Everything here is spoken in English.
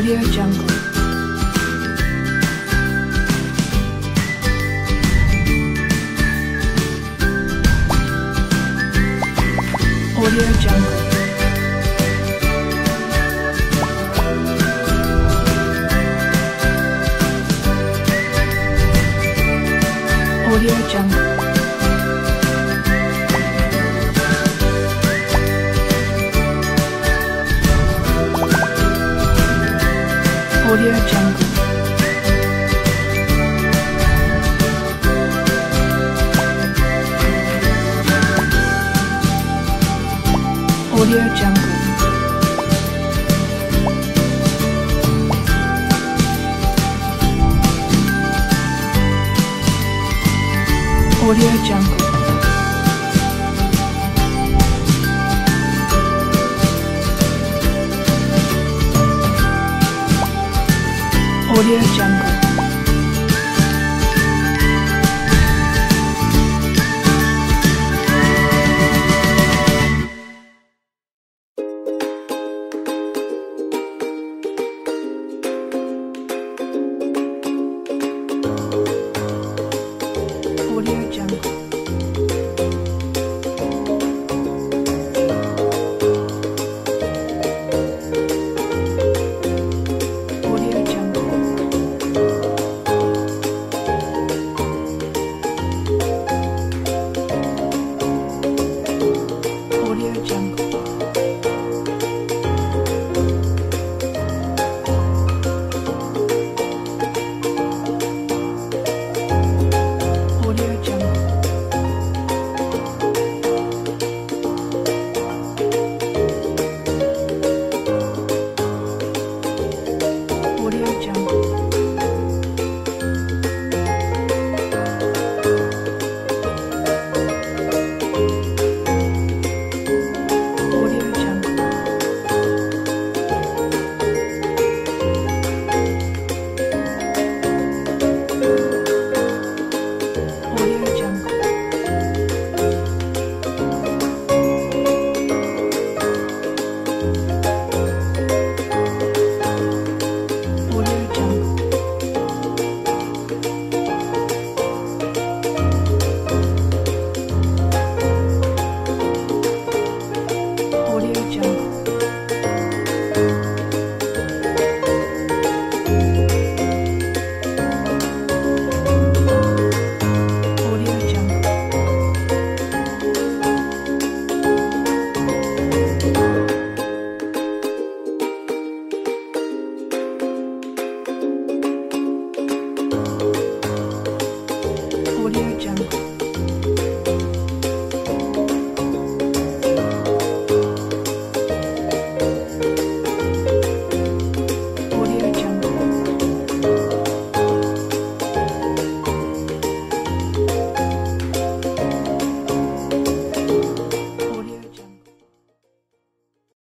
AudioJungle. AudioJungle. AudioJungle. AudioJungle. AudioJungle. AudioJungle.